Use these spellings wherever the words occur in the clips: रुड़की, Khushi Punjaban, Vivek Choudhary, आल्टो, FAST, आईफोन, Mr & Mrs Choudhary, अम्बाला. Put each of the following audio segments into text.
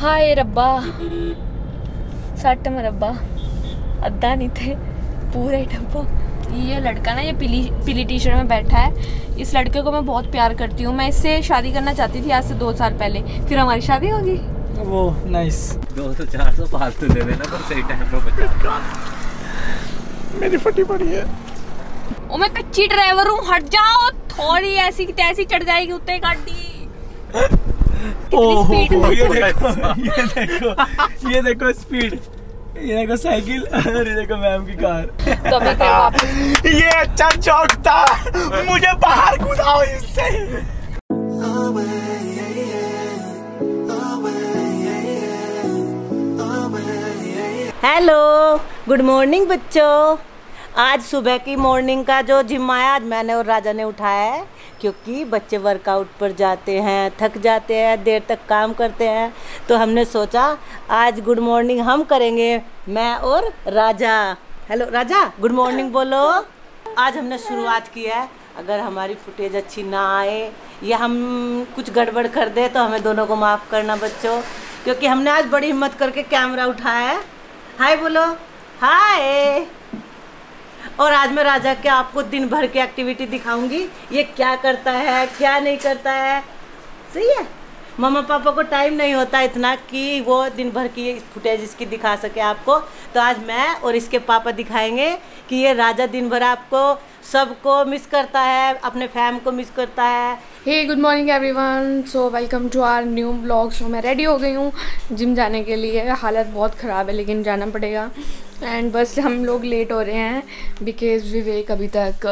हाय रब्बा सट मरब्बा अद्धा नहीं थे पूरे डब्बा। ये लड़का ना ये पीली पीली टी शर्ट में बैठा है, इस लड़के को मैं बहुत प्यार करती हूँ। मैं इससे शादी करना चाहती थी आज से 2 साल पहले, फिर हमारी शादी होगी। वो नाइस 200-400 फालतू दे देना पर सही टाइम पे बचा। मेरी फटी पड़ी है। ओ मैं कच्ची ड्राइवर हूँ, हट जाओ। थोड़ी ऐसी की तैसी चढ़ जाएगी उत्ते गाड़ी। ओहो ये देखो स्पीड, ये देखो साइकिल, ये देखो मैम की कार। तो अभी क्या वापस ये अच्छा शौक था, मुझे बाहर कूदाओ इससे। हेलो गुड मॉर्निंग बच्चों। आज सुबह की मॉर्निंग का जो जिम आया आज मैंने और राजा ने उठाया है, क्योंकि बच्चे वर्कआउट पर जाते हैं, थक जाते हैं, देर तक काम करते हैं, तो हमने सोचा आज गुड मॉर्निंग हम करेंगे, मैं और Raja. Hello Raja good morning बोलो। आज हमने शुरुआत की है, अगर हमारी फुटेज अच्छी ना आए या हम कुछ गड़बड़ कर दे तो हमें दोनों को माफ़ करना बच्चों, क्योंकि हमने आज बड़ी हिम्मत करके कैमरा उठाया है। हाय बोलो हाय। और आज मैं राजा के आपको दिन भर की एक्टिविटी दिखाऊंगी, ये क्या करता है क्या नहीं करता है। सही है, मम्मा पापा को टाइम नहीं होता इतना कि वो दिन भर की फुटेज इसकी दिखा सके आपको, तो आज मैं और इसके पापा दिखाएंगे कि ये राजा दिन भर आपको सबको मिस करता है, अपने फैम को मिस करता है। Hey good morning everyone, so welcome to our new vlog. So मैं रेडी हो गई हूँ जिम जाने के लिए, हालत बहुत ख़राब है लेकिन जाना पड़ेगा। एंड बस हम लोग लेट हो रहे हैं बिकॉज विवेक अभी तक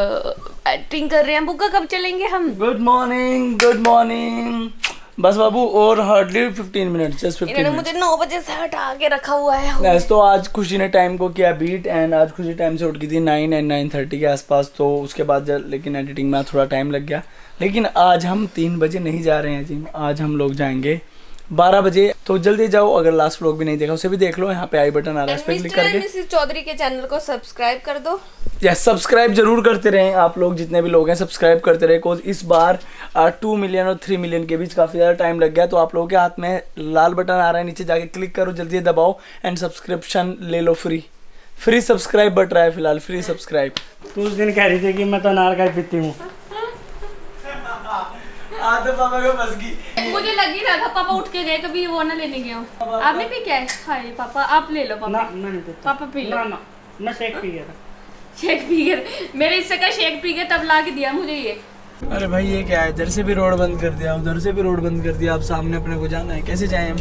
एक्टिंग कर रहे हैं। बुक्का कब चलेंगे हम? Good morning good morning. बस बाबू और हार्डली 15 मिनट, जस्ट 15 मिनट। इन्होंने मुझे 9 बजे से हटा के रखा हुआ है। तो आज खुशी ने टाइम को किया बीट, एंड आज खुशी टाइम से उठ गई थी 9 और 9:30 के आसपास, तो उसके बाद लेकिन एडिटिंग में थोड़ा टाइम लग गया। लेकिन आज हम 3 बजे नहीं जा रहे हैं जिम, आज हम लोग जाएंगे 12 बजे। तो जल्दी जाओ, अगर लास्ट व्लॉग भी नहीं देखा उसे भी देख लो, यहाँ पे आई बटन आ रहा है उस पर क्लिक करके। मिस्टर चौधरी के चैनल को सब्सक्राइब कर दो। यस सब्सक्राइब जरूर करते रहें आप लोग, जितने भी लोग हैं सब्सक्राइब करते रहे, बिकॉज इस बार 2 मिलियन और 3 मिलियन के बीच काफ़ी ज़्यादा टाइम लग गया। तो आप लोगों के हाथ में लाल बटन आ रहा है, नीचे जाके क्लिक करो, जल्दी दबाओ एंड सब्सक्रिप्शन ले लो। फ्री सब्सक्राइब बट रहा है फिलहाल, फ्री सब्सक्राइब। तो उस दिन कह रही थी कि मैं तो अनार का पीती हूँ, पापा को फंस गई। मुझे लग ही रहा था पापा उठ के गए कभी वो ना लेने गए हो। आपने पी क्या है? हाय पापा आप ले लो। पापा नहीं पापा पी लो। ना मैं शेक पी गया था। शेक पी गया, मेरे इससे का शेक पी गया तब ला के दिया मुझे ये। अरे भाई ये क्या है, इधर से भी रोड बंद कर दिया उधर से भी रोड बंद कर दिया, आप सामने अपने को जाना है कैसे जाए हम,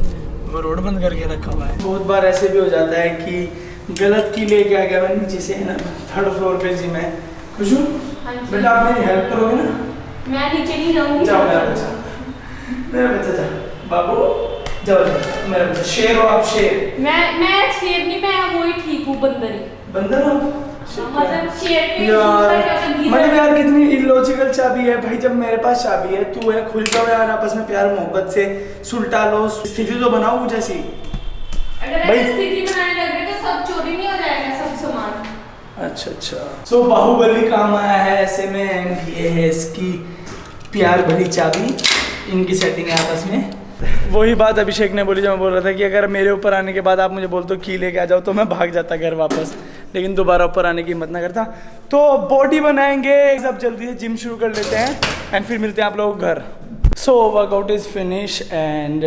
वो रोड बंद करके रखा हुआ है। बहुत बार ऐसे भी हो जाता है कि गलत की लेके आ गया मैं नीचे से, 3rd फ्लोर पे जिम है। खुशबू बेटा आप मेरी हेल्प करोगे ना? मैं नीचे नहीं जाऊंगी। जाओ मेरा बच्चा जा बाबू, जाओ मेरा बच्चा। शेर हो आप, शेर। मैं शेर नहीं, मैं वही ठीक हूँ बंदर ही। बंदर हो मतलब शेर के मतलब यार कितनी इलॉजिकल चाबी है भाई। जब मेरे पास चाबी है तू है, खुल जाओ यार आपस में प्यार मोहब्बत से, सुलटा लो, स्थिति तो बनाओ जैसी। अगर ऐसी स्थिति बनाने लगे तो सब चोरी नहीं हो जाएगा सब सामान। अच्छा अच्छा। सो बाहुबली काम आया है ऐसे में, एंड ये है इसकी प्यार भरी चाबी, इनकी सेटिंग है आपस में। वही बात अभिषेक ने बोली जो मैं बोल रहा था कि अगर मेरे ऊपर आने के बाद आप मुझे बोल दो की लेके आ जाओ तो मैं भाग जाता घर वापस, लेकिन दोबारा ऊपर आने की हिम्मत ना करता। तो बॉडी बनाएंगे सब, जल्दी से जिम शुरू कर लेते हैं एंड फिर मिलते हैं आप लोग घर। So workout is finish and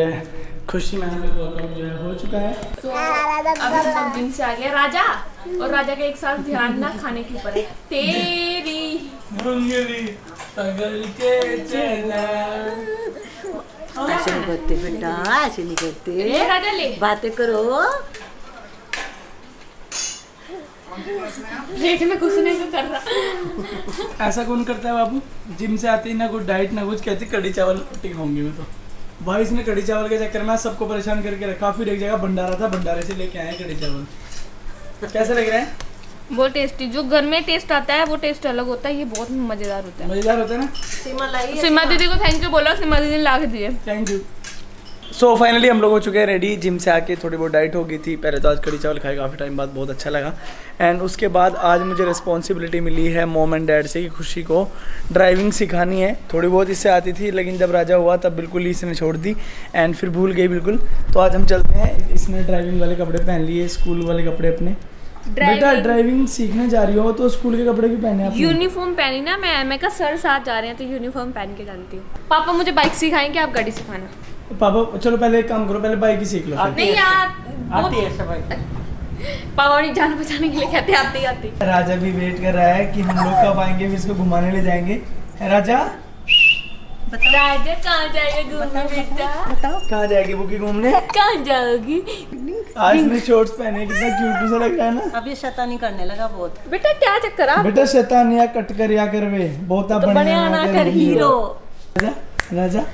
Khushi ma'am का वर्कआउट जो है हो चुका है। अभी सब दिन से आ गया राजा, और राजा के एक साथ ध्यान ना खाने के ऊपर है। तेरी बुंगली पगल के चला ऐसे नहीं करते बेटा, ऐसे नहीं करते राजा, ले बातें करो। रेट में कुछ नहीं कर रहा। ऐसा कौन करता है बाबू, जिम से आते ही ना कुछ डाइट ना कुछ, कहते कड़ी चावल खाऊंगी मैं। तो भाई इसने कड़ी चावल के चक्कर में सबको परेशान करके रखा। फिर एक जगह भंडारा था, भंडारे से लेके आए कड़ी चावल। कैसे लग रहे हैं? बहुत टेस्टी। जो घर में टेस्ट आता है वो टेस्ट अलग होता है, ये बहुत मजेदार होता है। मजेदार होता है ना। सीमा दीदी को थैंक यू बोलो, सीमा दीदी ने ला के दिए। Thank you. सो फाइनली हम लोग हो चुके हैं रेडी। जिम से आके थोड़ी बहुत डाइट हो गई थी। पहले तो आज कड़ी चावल खाए काफ़ी टाइम बाद, बहुत अच्छा लगा। एंड उसके बाद आज मुझे रिस्पॉन्सिबिलिटी मिली है मॉम एंड डैड से कि खुशी को ड्राइविंग सिखानी है। थोड़ी बहुत इससे आती थी लेकिन जब राजा हुआ तब बिल्कुल ही इसने छोड़ दी एंड फिर भूल गई बिल्कुल। तो आज हम चलते हैं। इसने ड्राइविंग वाले कपड़े पहन लिए, स्कूल वाले कपड़े अपने। बेटा ड्राइविंग सीखने जा रही हो तो स्कूल के कपड़े क्यों पहने? यूनिफॉर्म पहनी ना। मैं कहा सर साथ जा रहे हैं तो यूनिफॉर्म पहन के जानती हूँ। पापा मुझे बाइक सिखाएंगे, आप गाड़ी सिखाना। पापा चलो पहले एक काम करो, पहले बाइक ही सीख लो। नहीं यार पापा ने जान बचाने के लिए कहते आते। राजा भी वेट कर रहा है कि हम लोग कब आएंगे, फिर इसको घुमाने ले जाएंगे। राजा राजा कहाँ जाएगा घूमने? बेटा बताओ कहाँ जाएगी बुकी घूमने? कहाँ जाओगी? आज ने शॉर्ट्स पहने, कितना क्यूट सा लग रहा है ना। अब ये शैतानी करने लगा बहुत। बेटा क्या चक्कर आप? बेटा शैतानिया कट कर या करवे बहुता बनिया ना कर hero. Raja Raja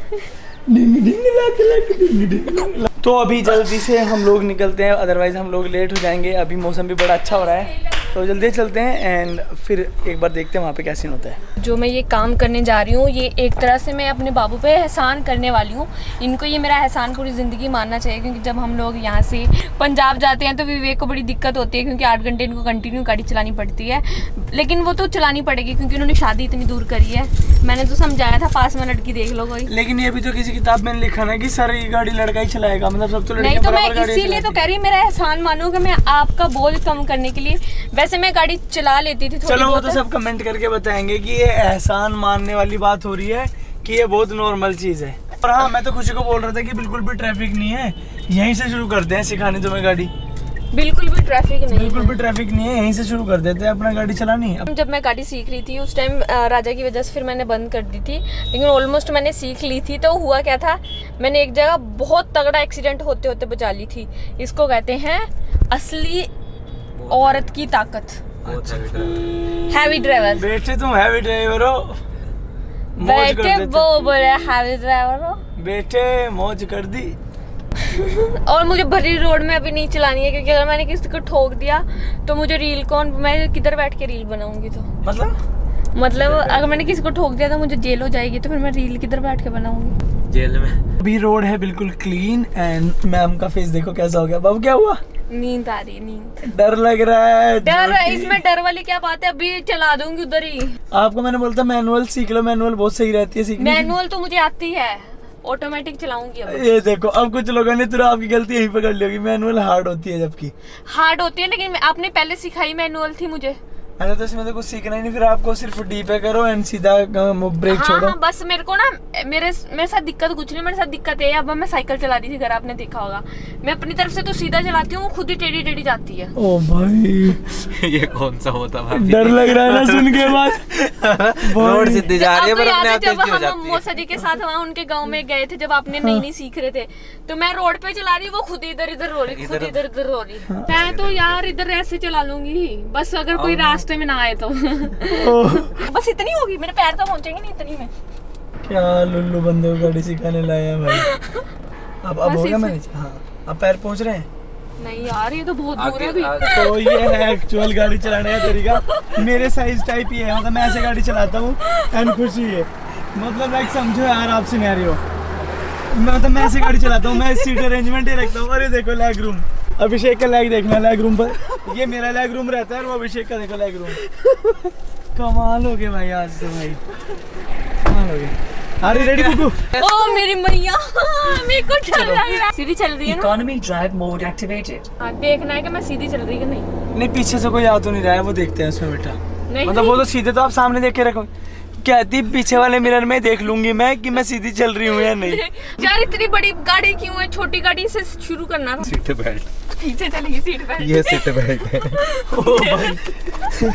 ding ding lakh lakh ding ding. तो अभी जल्दी से हम लोग निकलते हैं, अदरवाइज हम लोग लेट हो जाएंगे। अभी मौसम भी बड़ा अच्छा हो रहा है तो जल्दी चलते हैं एंड फिर एक बार देखते हैं वहाँ पे क्या सीन होता है। जो मैं ये काम करने जा रही हूँ ये एक तरह से मैं अपने बाबू पे एहसान करने वाली हूँ। इनको ये मेरा एहसान पूरी ज़िंदगी मानना चाहिए क्योंकि जब हम लोग यहाँ से पंजाब जाते हैं तो विवेक को बड़ी दिक्कत होती है क्योंकि 8 घंटे इनको कंटिन्यू गाड़ी चलानी पड़ती है। लेकिन वो तो चलानी पड़ेगी क्योंकि उन्होंने शादी इतनी दूर करी है। मैंने तो समझाया था पास में लड़की देख लो कोई। लेकिन ये भी तो किसी किताब में लिखा ना कि सारी गाड़ी लड़का ही चलाएगा, मतलब सब तो नहीं। तो मैं इसीलिए तो कह रही मेरा एहसान मानो कि मैं आपका बोझ कम करने के लिए वैसे मैं गाड़ी चला लेती थी। चलो वो तो सब कमेंट करके बताएंगे कि ये एहसान मानने वाली बात हो रही है कि ये बहुत नॉर्मल चीज़ है। और हाँ मैं तो खुशी को बोल रहा था कि बिल्कुल भी ट्रैफिक नहीं है, यहीं से शुरू करते हैं सिखानी तुम्हें गाड़ी। बिल्कुल भी ट्रैफिक नहीं, बिल्कुल भी ट्रैफिक नहीं है, यहीं से शुरू कर देते हैं अपना गाड़ी चलानी। जब मैं गाड़ी सीख रही थी उस टाइम राजा की वजह से फिर मैंने बंद कर दी थी, लेकिन ऑलमोस्ट मैंने सीख ली थी। तो हुआ क्या था, मैंने एक जगह बहुत तगड़ा एक्सीडेंट होते होते बचा ली थी। इसको कहते हैं असली औरत की ताकत। अच्छा। Heavy driver. बेटे तुम हैवी ड्राइवर हो। बेटे वो बोले हैवी ड्राइवर हो। बेटे मौज कर दी। और मुझे भरी रोड में अभी नहीं चलानी है क्योंकि अगर मैंने किसी को ठोक दिया तो मुझे रील कौन, मैं किधर बैठ के रील बनाऊंगी? तो मतलब अगर मैंने किसी को ठोक दिया तो मुझे जेल हो जाएगी, तो फिर मैं रील किधर बैठ के बनाऊंगी? जेल में। अभी रोड है बिल्कुल क्लीन एंड मैम का फेस देखो कैसा हो गया। बाबू क्या हुआ? नींद आ रही है। नींद डर लग रहा है। डर इसमें डर वाली क्या बात है, अभी चला दूंगी उधर ही। आपको मैंने बोला था मैनुअल सीख लो, मैनुअल बहुत सही रहती है सीखने। मैनुअल तो मुझे आती है, ऑटोमेटिक चलाऊंगी अब। ये देखो अब कुछ लोगों ने तुरंत आपकी गलती यही पकड़ ली होगी। मैनुअल हार्ड होती है, जबकि हार्ड होती है लेकिन आपने पहले सिखाई मैनुअल थी मुझे। अच्छा तो इसमें तो कुछ सीखना ही नहीं, फिर आपको सिर्फ डी पे करो एंड सीधा ब्रेक छोड़ो। हाँ, बस मेरे को ना मेरे साथ दिक्कत कुछ नहीं, मेरे साथ दिक्कत है अब मैं साइकिल चला रही थी घर, आपने देखा होगा। मैं अपनी तरफ से तो सीधा चलाती हूँ, खुद ही टेढ़ी टेढ़ी जाती है। ओ भाई ये कौन सा होता है, डर लग रहा है ना सुन के बाद। रोड सीधी जा रही है पर अपने आप तेज हो जाती है। हम मौसा जी के साथ वहाँ उनके गाँव में गए थे जब आपने नई नई सीख रहे थे, तो मैं रोड पे चला रही, वो खुद इधर इधर रो रही, खुद इधर उधर रो रही। मैं तो यार इधर ऐसे चला लूंगी बस, अगर कोई रास्ता में ना आए तो। बस इतनी होगी, मेरे पैर तो पहुंचेंगे नहीं इतनी में। क्या लुल्लू बंदे को गाड़ी सिखाने लाया है भाई। अब हो गया मैनेज। हाँ अब पैर पहुंच रहे हैं। नहीं यार ये तो बहुत दूर है भी। तो ये है एक्चुअल गाड़ी चलाने का तरीका। मेरे साइज टाइप ही है, मतलब मैं ऐसे गाड़ी चलाता हूँ एंड खुशी है, मतलब लाइक समझो यार आप सिनेरियो। मतलब मैं ऐसे गाड़ी चलाता हूँ, मैं सीट अरेंजमेंट ही रखता हूँ। अरे देखो लैग रूम, अभिषेक का लैग देखना। लैग रूम पर ये मेरा लैग रूम रहता है और वो अभिषेक का देखो लैग रूम। कमाल हो गए भाई, आज से भाई कमाल हो गए। अरे रेडी कुकू। ओ मेरी मैया मेरे को डर लग रहा है। सीधी चल रही है ना? Economy drive mode activated. हां देखना है कि मैं सीधी चल रही हूं कि नहीं। नहीं पीछे से कोई आ तो नहीं रहा है, वो देखते हैं उसमें बेटा। मतलब वो तो सीधे, तो आप सामने देख के रखो। कहती पीछे वाले मिरर में देख लूंगी मैं कि मैं सीधी चल रही हूँ या नहीं। यार इतनी बड़ी गाड़ी क्यों है, छोटी गाड़ी से शुरू करना था। सीट बेल्ट पीछे चलेगी, सीट बेल्ट। ये सीट बेल्ट है। ओ भाई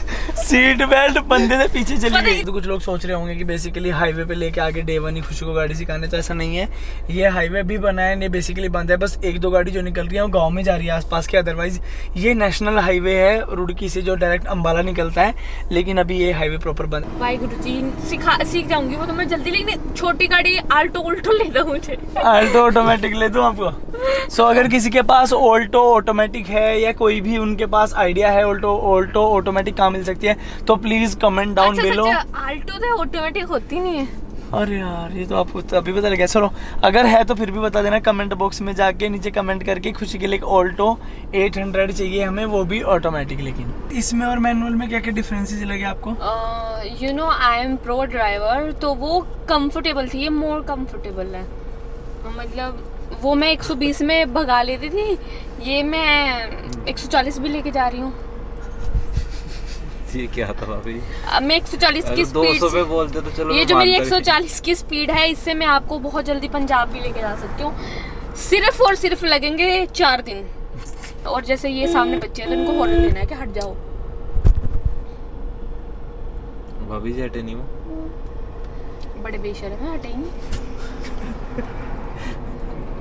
सीट बेल्ट बंदे से पीछे चलेगी। तो कुछ लोग सोच रहे होंगे कि बेसिकली हाईवे पे लेके आगे डे 1 ही खुशी को गाड़ी सिखाने, तो ऐसा नहीं है। ये हाईवे भी बना है, ये बेसिकली बंद है, बस 1-2 गाड़ी जो निकल रही है वो गाँव में जा रही है आसपास के। अदरवाइज ये नेशनल हाईवे है रुड़की से जो डायरेक्ट अम्बाला निकलता है, लेकिन अभी ये हाईवे प्रॉपर बंद है। भाई गुरु जी सीख जाऊंगी वो तो मैं जल्दी, लेकिन छोटी गाड़ी आल्टो ले दो मुझे। आल्टो ऑटोमेटिक ले दूं आपको। सो अगर किसी के पास ऑल्टो ऑटोमेटिक है या कोई भी उनके पास आइडिया है ऑल्टो ऑटोमेटिक कहाँ मिल सकती है, तो please comment down below. आल्टो तो ऑटोमेटिक होती नहीं है। अरे यार ये तो आपको अभी पता लगा। चलो अगर है तो फिर भी बता देना कमेंट बॉक्स में जाके नीचे कमेंट करके। खुशी के लिए एक ऑल्टो 800 चाहिए हमें, वो भी ऑटोमेटिक। लेकिन इसमें और मैनुअल में क्या क्या डिफरेंसेस लगे आपको? You know I am pro driver, तो वो कम्फर्टेबल थी, ये मोर कम्फर्टेबल है। मतलब वो मैं 120 में भगा लेती थी, ये मैं 140 भी लेके जा रही हूँ। ये क्या था भाभी? मैं 140 की स्पीड पे बोलते तो चलो, ये जो मेरी 140 की स्पीड है इससे मैं आपको बहुत जल्दी पंजाब भी लेके जा सकती हूँ। सिर्फ और सिर्फ लगेंगे 4 दिन। और जैसे ये सामने बच्चे हैं तो इनको हॉर्न देना है कि हट जाओ। भाभी जी हटे नहीं, वो बड़े बेशर्म है, हटे ही नहीं।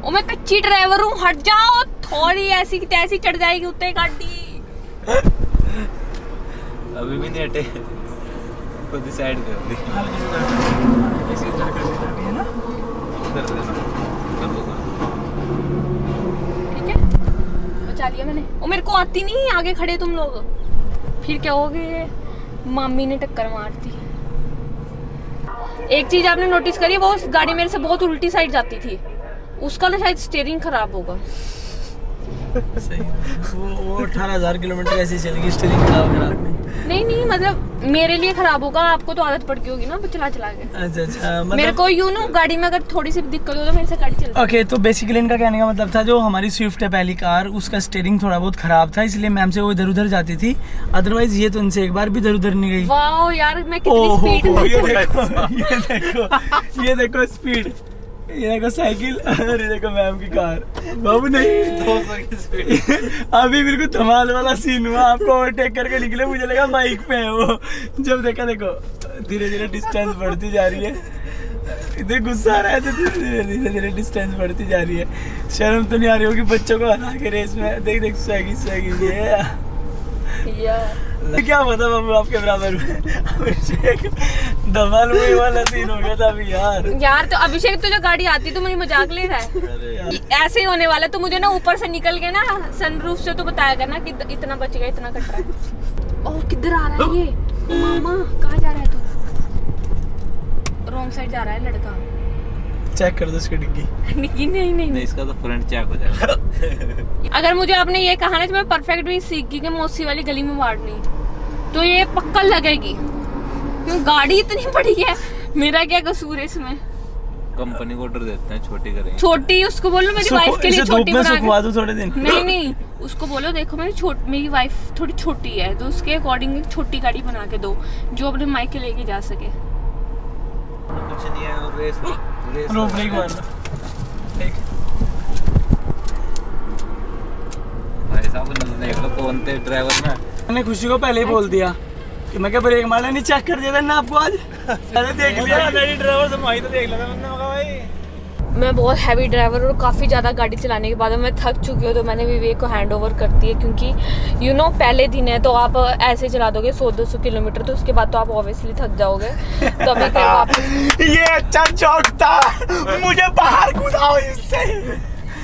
ओ मैं कच्ची ड्राइवर हूँ, हट जाओ। थोड़ी ऐसी की तैसी चढ़ जाएगी उतने गाड़ी। अभी भी नहीं हटे, को डिसाइड कर दी। ठीक है बचा लिया मैंने। वो मेरे को आती नहीं, आगे खड़े तुम लोग फिर क्या होगे? मामी ने टक्कर मारती। एक चीज आपने नोटिस करी, वो गाड़ी मेरे से बहुत उल्टी साइड जाती थी, उसका ना शायद स्टीयरिंग खराब होगा। सही। वो 18,000 किलोमीटर ऐसे चलेगी, स्टीयरिंग खराब में। नहीं मतलब मेरे लिए खराब होगा, आपको तो आदत पड़ गई होगी ना चला के। अच्छा मतलब मेरे को यू नो गाड़ी में अगर थोड़ी सी दिक्कत हो तो मेरे से गाड़ी चलती है। ओके, तो बेसिकली इनका कहने का मतलब था जो हमारी स्विफ्ट है पहली कार, उसका स्टीयरिंग थोड़ा बहुत खराब था, इसलिए मैम से वो इधर उधर जाती थी। अदरवाइज ये तो इनसे एक बार भी इधर उधर नहीं गई। वाओ यार मैं कितनी स्पीड में, ये देखो स्पीड, ये देखो साइकिल, ये देखो मैम की कार। बाबू नहीं अभी बिल्कुल धमाल वाला सीन हुआ, आपको ओवरटेक करके निकले, मुझे लगा बाइक पे है वो। जब देखा देखो धीरे धीरे डिस्टेंस बढ़ती जा रही है, इधर गुस्सा आ रहा है तो धीरे धीरे डिस्टेंस बढ़ती जा रही है। शर्म तो नहीं आ रही होगी बच्चों को हरा के रेस में? देख साइकिल क्या पता बाबू आपके बराबर में धमाल हुई वाला सीन हो गया था अभी। यार तो अभिषेक तो जो गाड़ी आती तो मुझे मजाक ले रहा है। ऐसे ही होने वाला, तो मुझे ना ऊपर से निकल के ना सनरूफ से तो बताया करना कि इतना बच गया, इतना कट रहा है। और किधर आ रहा है ये मामा? कहाँ जा रहा है तू? रॉन्ग साइड जा रहा है लड़का। चेक कर दो इसकी डिग्गी। नहीं इसका तो फ्रंट चेक हो जाएगा। अगर मुझे आपने ये कहा ना तो मैं परफेक्ट भी सीख गई कि मौसी वाली गली में मारनी, तो ये पक्का लगेगी। गाड़ी इतनी बड़ी है, मेरा क्या कसूर है इसमें? कंपनी को ऑर्डर देते हैं, छोटी करेंगे। छोटी उसको बोलो मेरी वाइफ के लिए छोटी बना के दो थोड़े दिन। नहीं उसको बोलो देखो मेरी वाइफ थोड़ी छोटी है तो उसके अकॉर्डिंग छोटी गाड़ी बना के दो जो अपने मायके लेके जा सके। कुछ नहीं है और रेस रो ब्रेक मारना। ठीक भाई साहब ने एक लोग कौन थे ड्राइवर ना, मैंने खुशी को पहले ही बोल दिया कि मैं क्या ब्रेक मारना नहीं, चेक कर देता ना आपको आज। अरे देख लिया ड्राइवर से माही तो देख लेता मैंने भाई। मैं बहुत हैवी ड्राइवर और काफ़ी ज़्यादा गाड़ी चलाने के बाद मैं थक चुकी हूँ, तो मैंने विवेक को हैंड ओवर कर दिया क्योंकि यू नो पहले दिन है तो आप ऐसे चला दोगे 100-200 किलोमीटर, तो उसके बाद तो आप ऑब्वियसली थक जाओगे। तो मैं वापस ये अच्छा चौक था, मुझे बाहर कूदाओ इससे।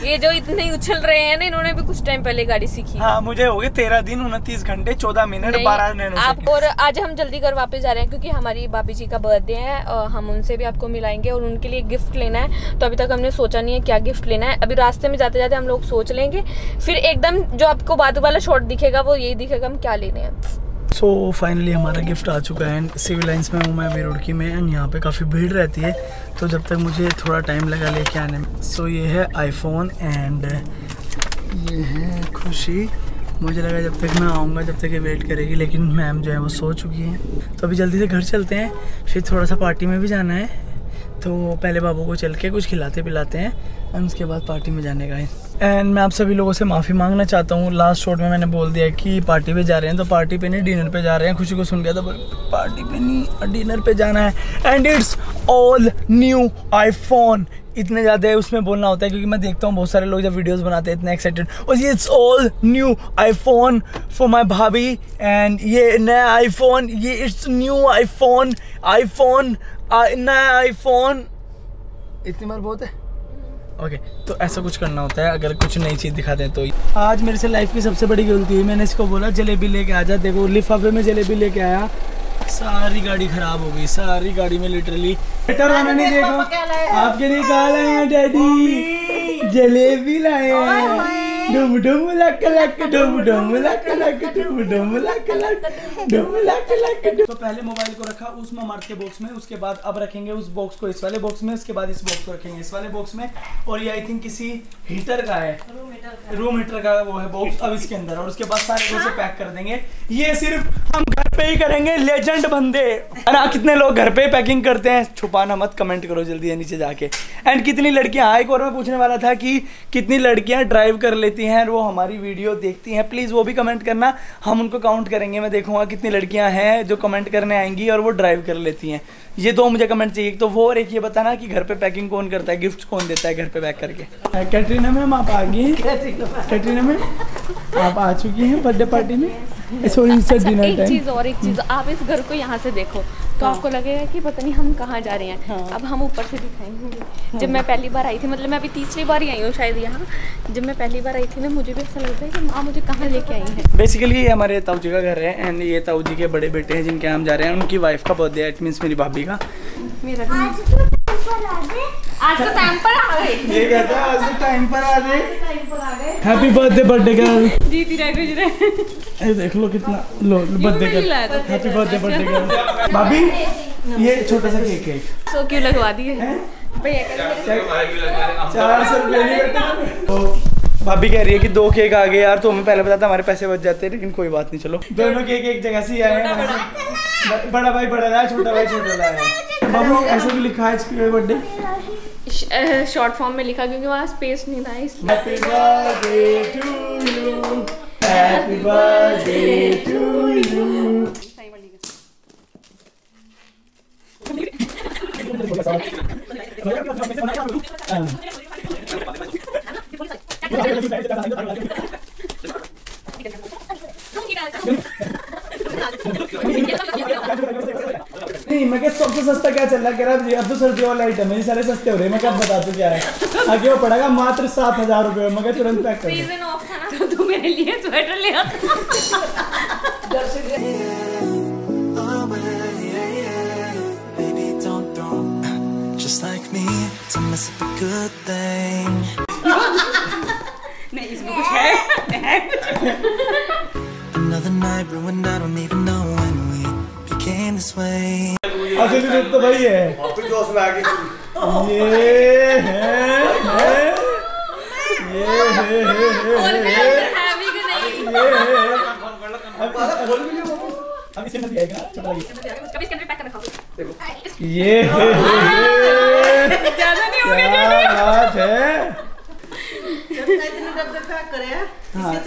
ये जो इतने उछल रहे हैं ना, इन्होंने भी कुछ टाइम पहले गाड़ी सीखी। हाँ मुझे हो गए 13 दिन 29 घंटे 14 मिनट 12 मिनट आप। और आज हम जल्दी घर वापस जा रहे हैं क्योंकि हमारी भाभी जी का बर्थडे है, हम उनसे भी आपको मिलाएंगे और उनके लिए गिफ्ट लेना है। तो अभी तक हमने सोचा नहीं है क्या गिफ्ट लेना है, अभी रास्ते में जाते जाते हम लोग सोच लेंगे। फिर एकदम जो आपको बाद वाला शॉट दिखेगा वो यही दिखेगा हम क्या लेने हैं। सो फाइनली हमारा गिफ्ट आ चुका है। एंड सिविल लाइन्स में हूँ मैं बेरुड़की में, एंड यहाँ पे काफ़ी भीड़ रहती है तो जब तक मुझे थोड़ा टाइम लगा लेके आने में। सो ये है आईफोन एंड ये है खुशी। मुझे लगा जब तक मैं आऊँगा जब तक ये वेट करेगी, लेकिन मैम जो है वो सो चुकी हैं। तो अभी जल्दी से घर चलते हैं, फिर थोड़ा सा पार्टी में भी जाना है, तो पहले बाबू को चल के कुछ खिलाते पिलाते हैं और उसके बाद पार्टी में जाने का है। एंड मैं आप सभी लोगों से माफ़ी मांगना चाहता हूँ, लास्ट शॉट में मैंने बोल दिया कि पार्टी पे जा रहे हैं, तो पार्टी पे नहीं डिनर पे जा रहे हैं। खुशी को सुन गया था, पार्टी पे नहीं डिनर पे जाना है। And it's all new आईफोन, इतने ज़्यादा उसमें बोलना होता है क्योंकि मैं देखता हूँ बहुत सारे लोग जब वीडियोस बनाते हैं इतने एक्साइटेड, और ये it's all new आईफोन for my भाभी। एंड ये नया आईफोन, ये इट्स न्यू आईफोन, नया आईफोन, इतनी बार बहुत है। ओके तो ऐसा कुछ करना होता है अगर कुछ नई चीज़ दिखा दें तो। आज मेरे से लाइफ की सबसे बड़ी गलती हुई, मैंने इसको बोला जलेबी लेके आ जा, देखो लिफाफे में जलेबी लेके आया, सारी गाड़ी खराब हो गई, सारी गाड़ी में लिटरली बेटर वाला नहीं देखा आपके लिए कहा लाए हैं डैडी, जलेबी लाए हैं, डुम डुम लक लक डुम डुम लक लक डुम डुम लक लक डुम लक लक। तो पहले मोबाइल को रखा उस मामार्थ के बॉक्स में, उसके बाद अब रखेंगे उस बॉक्स को इस वाले बॉक्स में, उसके बाद इस बॉक्स को रखेंगे इस वाले बॉक्स में, और ये आई थिंक किसी हीटर का है, रूम हीटर का वो है बॉक्स अब इसके अंदर, और उसके बाद सारे इसे पैक कर देंगे। ये सिर्फ हम घर पे ही करेंगे, लेजेंड बंदे है ना। कितने लोग घर पे ही पैकिंग करते हैं, छुपाना मत, कमेंट करो जल्दी है नीचे जाके। एंड कितनी लड़कियां, हाँ एक और मैं पूछने वाला था कि कितनी लड़कियां ड्राइव कर लेती हैं और वो हमारी वीडियो देखती हैं, प्लीज़ वो भी कमेंट करना, हम उनको काउंट करेंगे। मैं देखूंगा कितनी लड़कियां हैं जो कमेंट करने आएंगी और वो ड्राइव कर लेती हैं। ये दो मुझे कमेंट चाहिए, एक तो वो और एक ये बताना कि घर पे पैकिंग कौन करता है, गिफ्ट कौन देता है घर पे पैक करके। कैटरीना मैम आप आ गई, कैटरीना मैम आप आ चुकी हैं बर्थडे पार्टी में। एक चीज़ और, एक चीज़ आप इस घर को यहाँ से देखो तो आपको लगेगा कि पता नहीं हम कहाँ जा रहे हैं। अब हम ऊपर से दिखाएंगे। जब मैं पहली बार आई थी, मतलब मैं अभी तीसरी बार ही आई हूँ शायद यहाँ, जब मैं पहली बार आई थी ना मुझे भी ऐसा लगता है कि माँ मुझे कहाँ लेके आई है। बेसिकली ये हमारे ताऊ जी का घर है एंड ये ताऊ जी के बड़े बेटे हैं जिनके हम जा रहे हैं, उनकी वाइफ का बर्थडे है, इट मीन्स मेरी भाभी का। आज तो टाइम पर आ गए, ये कहता है आज तो टाइम पर आ गए, हैप्पी बर्थडे बर्थडे गर्ल जी तेरा गुजरे। अरे देख लो कितना लो birthday girl, happy birthday birthday girl. भाभी ये छोटा सा केक है, सो क्यों लगवा दिए भैया, चार सौ रुपये। भाभी कह रही है कि दो केक आ गए यार, तो हमें पहले बताता हमारे पैसे बच जाते हैं, लेकिन कोई बात नहीं चलो दोनों केक एक जगह से आए हैं। बड़ा भाई बड़ा रहा, छोटा भाई छोटा रहा है। बाबू ऐसा भी लिखा है इसके बर्थडे शॉर्ट फॉर्म में लिखा क्योंकि वहाँ स्पेस नहीं था इसमें। नहीं मैं क्या सबसे सस्ता क्या चल रहा है, कह रहा अब तो सर्दियों वाला आइटम है, सारे सस्ते हो रहे हैं। मैं क्या बता दूं क्या है, आगे वो पड़ेगा मात्र 7,000 रुपये। मैं तुरंत पैक कर सीजन ऑफ था ना, तो तू मेरे लिए स्वेटर ले आ। नहीं इसमें कुछ है, है कुछ। Another night ruined, I don't even know when we became this way. असली रूप तो भाई है। अपने दोस्त में आगे ये है ये है हैवी कि नहीं ये है। अब बोल भी ले बाबू, अब इसे मत जाएगा छोटा लगे, कभी इसके अंदर पैक कर रखा हो देखो ये है। ज्यादा नहीं हो गया बात है,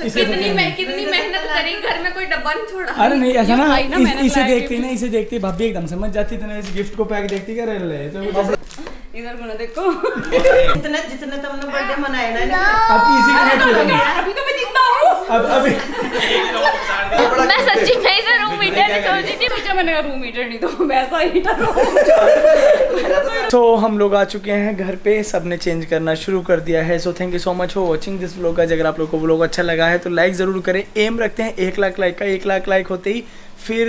कितनी मेहनत करी, घर में कोई डब्बा नहीं छोड़ा। अरे नहीं ऐसा ना, इसे देखती ना, इसे देखती भाभी एकदम समझ जाती है, इस गिफ्ट को पैक देखती कर ले तो इधर बना देखो। इतना जितने तुमने बर्थडे मनाया ना अब इसी का चलेगा, अभी तो मैं दिखता हूं। अभी मैं सच्ची में इसे रूम हीटर नहीं समझी थी, मुझे मैंने कहा रूम हीटर नहीं तो वैसा हीटर हो। तो हम लोग आ चुके हैं घर पे, सबने चेंज करना शुरू कर दिया है। So thank you so much for watching this vlog. अगर आप लोगों को व्लॉग अच्छा लगा है तो लाइक जरूर करें, एम रखते हैं 1,00,000 लाइक का, 1,00,000 लाइक होते ही फिर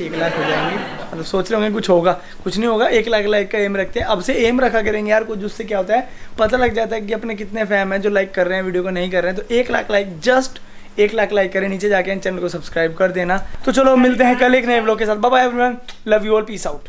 1,00,000 हो जाएंगे, मतलब सोच रहे होंगे कुछ होगा, कुछ नहीं होगा, 1,00,000 लाइक का एम रखते हैं। अब से एम रखा करेंगे यार कुछ, उससे क्या होता है पता लग जाता है कि अपने कितने फैम हैं जो लाइक कर रहे हैं वीडियो को, नहीं कर रहे हैं। तो 1,00,000 लाइक, जस्ट 1,00,000 लाइक करें नीचे जाके, चैनल को सब्सक्राइब कर देना। तो चलो मिलते हैं कल एक नए व्लॉग के साथ, bye bye everyone, love you all, peace out.